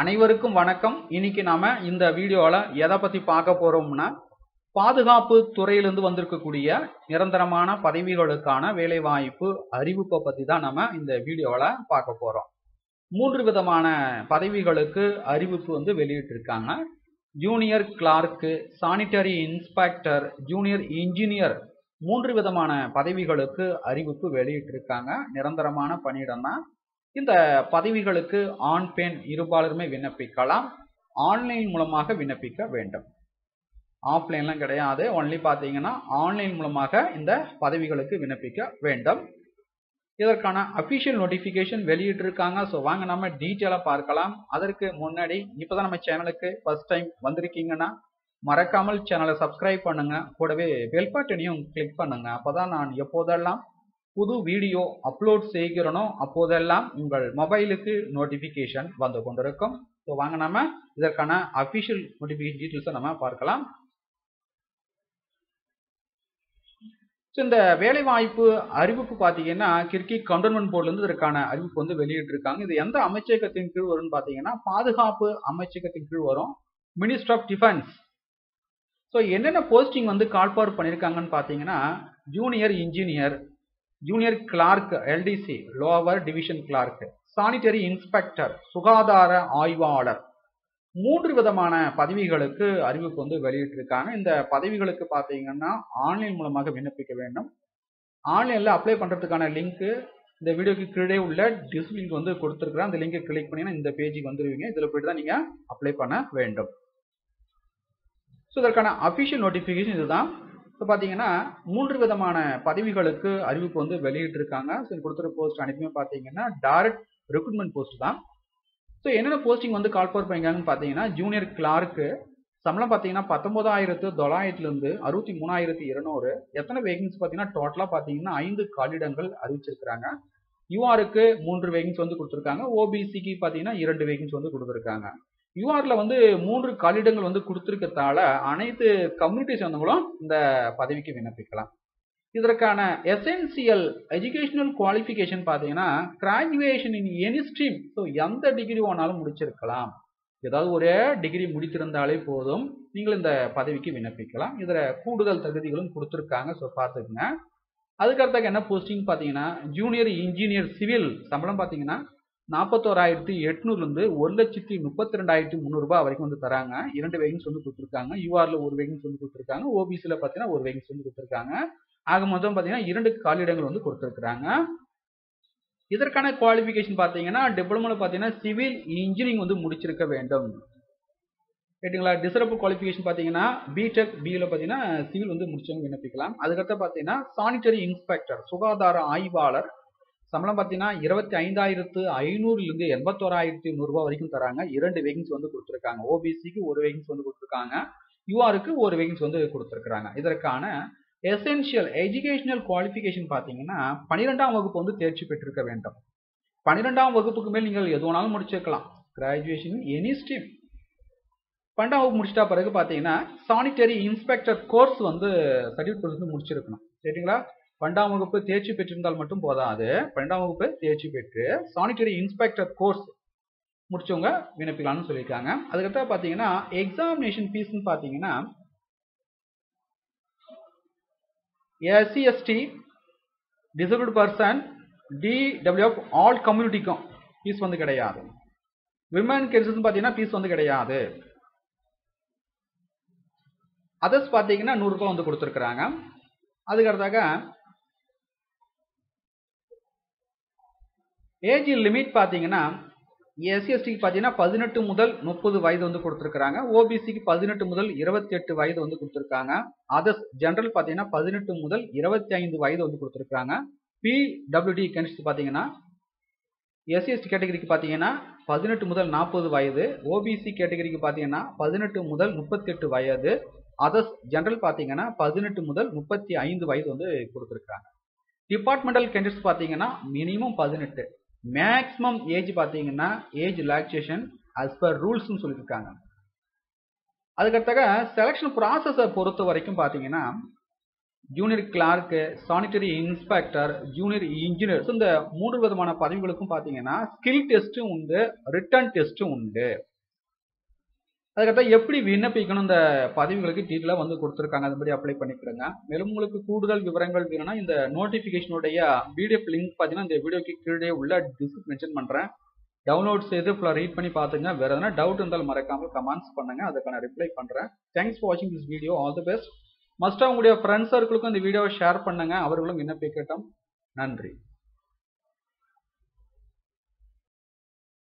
அனைவருக்கும் வணக்கம். இன்னைக்கு நாம இந்த வீடியோல எதை பத்தி பார்க்க போறோம்னா பாதுகாப்பு துறையிலிருந்து வந்திருக்கக்கூடிய நிரந்தரமான பதவிகளுக்கான வேலைவாய்ப்பு அறிவிப்பை பத்தி தான் நாம இந்த வீடியோல பார்க்க போறோம். மூன்று விதமான பதவிகளுக்கு அறிவிப்பு வந்து வெளியிட்டிருக்காங்க. Junior clerk, sanitary inspector, junior engineer, மூன்று விதமான பதவிகளுக்கு அறிவிப்பு வெளியிட்டிருக்காங்க. நிரந்தரமான பணியிடம் தான். இந்த பதவிகளுக்கு ஆண் பெண் இருபாலருமே விண்ணப்பிக்கலாம். ஆன்லைன் மூலமாக விண்ணப்பிக்க வேண்டும். ஆஃப்லைன்லாம் கிடையாது. ஒன்லி பார்த்தீங்கன்னா ஆன்லைன் மூலமாக இந்த பதவிகளுக்கு விண்ணப்பிக்க வேண்டும். இதற்கான அஃபிஷியல் நோட்டிஃபிகேஷன் வெளியிட்டிருக்காங்க. ஸோ வாங்க நம்ம டீட்டெயிலாக பார்க்கலாம். அதற்கு முன்னாடி இப்போ தான் நம்ம சேனலுக்கு ஃபர்ஸ்ட் டைம் வந்திருக்கீங்கன்னா மறக்காமல் சேனலை சப்ஸ்கிரைப் பண்ணுங்க. கூடவே பெல் பட்டனையும் கிளிக் பண்ணுங்க. அப்போதான் நான் எப்போதெல்லாம் புது வீடியோ அப்லோட் செய்கிறனோ அப்போதெல்லாம் உங்கள் மொபைலுக்கு நோட்டிஃபிகேஷன் வந்து கொண்டிருக்கும். ஸோ வாங்க நம்ம இதற்கான அஃபிஷியல் நோட்டிஃபிகேஷன் டீட்டெயில்ஸை நம்ம பார்க்கலாம். ஸோ இந்த வேலைவாய்ப்பு அறிவிப்பு பார்த்தீங்கன்னா கிர்க்கி கண்டோன்மெண்ட் போர்டுலேருந்து இதற்கான அறிவிப்பு வந்து வெளியிட்டிருக்காங்க. இது எந்த அமைச்சகத்தின் கீழ் வரும்னு பார்த்தீங்கன்னா பாதுகாப்பு அமைச்சகத்தின் கீழ் வரும், மினிஸ்டர் ஆஃப் டிஃபென்ஸ். ஸோ என்னென்ன போஸ்டிங் வந்து கால் ஃபார் பண்ணியிருக்காங்கன்னு பார்த்தீங்கன்னா junior engineer, junior clerk LDC lower division clerk, sanitary inspector, சுகாதார ஆய்வாளர், மூன்று விதமான பதவிகளுக்கு அறிவிப்பு வந்து வெளியிட்டிருக்காங்க. இந்த பதவிகளுக்கு பார்த்தீங்கன்னா ஆன்லைன் மூலமாக விண்ணப்பிக்க வேண்டும். ஆன்லைனில் அப்ளை பண்ணுறதுக்கான லிங்க்கு இந்த வீடியோக்கு கீழே உள்ள டிஸ்பிளேல வந்து கொடுத்துருக்குறேன். அந்த லிங்கை கிளிக் பண்ணிங்கன்னா இந்த பேஜுக்கு வந்துடுவீங்க. இதில் போய்ட்டு தான் நீங்கள் அப்ளை பண்ண வேண்டும். ஸோ இதற்கான அஃபிஷியல் நோட்டிஃபிகேஷன் இதுதான். இப்போ பார்த்தீங்கன்னா மூன்று விதமான பதவிகளுக்கு அறிவிப்பு வந்து வெளியிட்டிருக்காங்க. ஸோ கொடுத்துற போஸ்ட் அனைத்துமே பார்த்தீங்கன்னா டைரக்ட் ரெக்ரூட்மெண்ட் போஸ்ட் தான். ஸோ என்னென்ன போஸ்டிங் வந்து கால் ஃபார் பண்ணியிருக்காங்கன்னு பார்த்தீங்கன்னா ஜூனியர் கிளார்க்கு சம்பளம் பார்த்தீங்கன்னா 19,900 63,200. எத்தனை வேகன்ஸ் பார்த்தீங்கன்னா டோட்டலாக பார்த்தீங்கன்னா 5 காலிடங்கள் அறிவிச்சிருக்கிறாங்க. யூஆருக்கு 3 வேகன்ஸ் வந்து கொடுத்துருக்காங்க. ஓபிசிக்கு பார்த்தீங்கன்னா 2 வேகன்ஸ் வந்து கொடுத்துருக்காங்க. யூஆரில் வந்து 3 காலிடங்கள் வந்து கொடுத்துருக்கத்தால அனைத்து கம்யூனிட்டி சேர்ந்தவங்களும் இந்த பதவிக்கு விண்ணப்பிக்கலாம். இதற்கான எசென்சியல் எஜுகேஷனல் குவாலிஃபிகேஷன் பார்த்தீங்கன்னா graduation in any stream. So எந்த டிகிரி வேணாலும் முடிச்சிருக்கலாம். ஏதாவது ஒரே டிகிரி முடித்திருந்தாலே போதும், நீங்கள் இந்த பதவிக்கு விண்ணப்பிக்கலாம். இதில் கூடுதல் தகுதிகளும் கொடுத்துருக்காங்க. ஸோ பார்த்துக்குங்க. அதுக்கடுத்தாக்க என்ன போஸ்டிங் பார்த்தீங்கன்னா ஜூனியர் இன்ஜினியர் சிவில் சம்பளம் பார்த்தீங்கன்னா 41,800 1,32,300 வரைக்கும் வந்து தராங்க. 2 வேகன்ஸ் வந்து கொடுத்துருக்காங்க. யூஆர்ல 1 வேகன்ஸ் வந்து கொடுத்துருக்காங்க. ஓபிசியில் பார்த்தீங்கன்னா 1 வேகன்ஸ் வந்து கொடுத்துருக்காங்க. ஆக மொத்தம் பார்த்தீங்கன்னா 2 காலிடங்கள் வந்து கொடுத்துருக்காங்க. இதற்கான குவாலிஃபிகேஷன் பார்த்தீங்கன்னா டிப்ளமோல பார்த்தீங்கன்னா சிவில் இன்ஜினியரிங் வந்து முடிச்சிருக்க வேண்டும். கேட்டிங்களா? டிசரப்பு குவாலிஃபிகேஷன் பார்த்தீங்கன்னா பிடெக் பியில் பார்த்தீங்கன்னா சிவில் வந்து முடிச்சவங்க விண்ணப்பிக்கலாம். அதுக்கடுத்து பார்த்தீங்கன்னா சானிட்டரி இன்ஸ்பெக்டர் சுகாதார ஆய்வாளர் சம்பளம் பார்த்தீங்கன்னா 25,500 81,100 வரைக்கும் தராங்க. 2 வேகன்ஸ் வந்து கொடுத்துருக்காங்க. ஓபிசிக்கு 1 வேகன்ஸ் வந்து கொடுத்துருக்காங்க. யூஆருக்கு 1 வேகன்ஸ் வந்து கொடுத்துருக்காங்க. இதற்கான எசென்ஷியல் எஜுகேஷனல் குவாலிஃபிகேஷன் பார்த்தீங்கன்னா 12ஆம் வகுப்பு வந்து தேர்ச்சி பெற்றிருக்க வேண்டும். 12ஆம் வகுப்புக்கு மேல் நீங்கள் எது வேணாலும் முடிச்சிருக்கலாம். கிராஜுவேஷன் எனி ஸ்ட்ரீம் 12ஆம் வகுப்பு முடிச்சிட்டா பிறகு பார்த்தீங்கன்னா சானிட்டரி இன்ஸ்பெக்டர் கோர்ஸ் வந்து சர்டிஃபிகேட் வந்து முடிச்சிருக்கணும். சரிங்களா? 12ஆம் வகுப்பு தேர்ச்சி பெற்றிருந்தால் மட்டும் போதாது. 12ஆம் வகுப்பு தேர்ச்சி பெற்று சானிட்டரி இன்ஸ்பெக்டர் கோர்ஸ் முடிச்சவங்க விண்ணப்பிக்கலாம்னு சொல்லியிருக்காங்க. அதுக்கடுத்து பார்த்தீங்கன்னா எக்ஸாமினேஷன் ஃபீஸ்னு பார்த்தீங்கன்னா SC ST disabled person DWF all கம்யூனிட்டிக்கும் ஃபீஸ் வந்து கிடையாது. விமன் கேசஸ் பார்த்தீங்கன்னா ஃபீஸ் வந்து கிடையாது. அதர்ஸ் பார்த்தீங்கன்னா 100 வந்து கொடுத்துருக்குறாங்க. அதுக்கடுத்தாக ஏஜ் லிமிட் பார்த்தீங்கன்னா எஸ்சிஎஸ்டிக்கு பார்த்தீங்கன்னா 18 முதல் 30 வயது வந்து கொடுத்துருக்காங்க. ஓபிசிக்கு 18 முதல் 28 வயது வந்து கொடுத்துருக்காங்க. அதர்ஸ் ஜென்ரல் பார்த்தீங்கன்னா 18 முதல் 25 வயது வந்து கொடுத்துருக்காங்க. பிடபிள்யூடி கேண்டிடேட்ஸ் பார்த்தீங்கன்னா எஸ்சிஎஸ்டி கேட்டகரிக்கு பார்த்தீங்கன்னா 18 முதல் 40 வயது. ஓபிசி கேட்டகரிக்கு பார்த்தீங்கன்னா 18 முதல் 38 வயது. அதர்ஸ் ஜென்ரல் பார்த்தீங்கன்னா 18 முதல் 35 வயது வந்து கொடுத்துருக்காங்க. டிபார்ட்மெண்டல் கேண்டிடேட்ஸ் பார்த்தீங்கன்னா மினிமம் 18 மேக்ஸிமம் ஏஜ் பார்த்தீங்கன்னா ஏஜ் ரிலாக்சேஷன் அஸ் பர் ரூல்ஸ்ன்னு சொல்லியிருக்காங்க. அதுக்கடுத்தாக செலெக்ஷன் ப்ராசஸை பொறுத்த வரைக்கும் பார்த்தீங்கன்னா junior clerk, sanitary inspector, junior engineer. So இந்த மூன்று விதமான பதவிகளுக்கும் பாத்தீங்கன்னா skill test உண்டு, written test உண்டு. அதுக்கப்புறம் எப்படி விண்ணப்பிக்கணும் இந்த பதவிகளுக்கு டீட்டெயிலா வந்து கொடுத்திருக்காங்க, அது மாதிரி அப்ளை பண்ணிக்கிறங்க. மேலும் உங்களுக்கு கூடுதல் விவரங்கள் வேணும்னா இந்த நோட்டிபிகேஷனுடைய PDF லிங்க் பாத்தீங்கன்னா இந்த வீடியோக்கு கீழே உள்ள டிஸ்கிரிப்ஷன் மென்ஷன் பண்றேன். डाउनलोड से रीड पड़ी पातुंगा वेर एदना डाउट इरुंदाल मरक्काम कमेंट्स पन्नुंगा अदुक्कान रिप्लाई पண்றேன் thanks for watching this video all the best must उंगलुடைய फ्रेंड्स सर्किलुக்கும் இந்த வீடியோவை ஷேர் பண்ணுங்க அவர்களும் என்ன பேக்கட்டும் நன்றி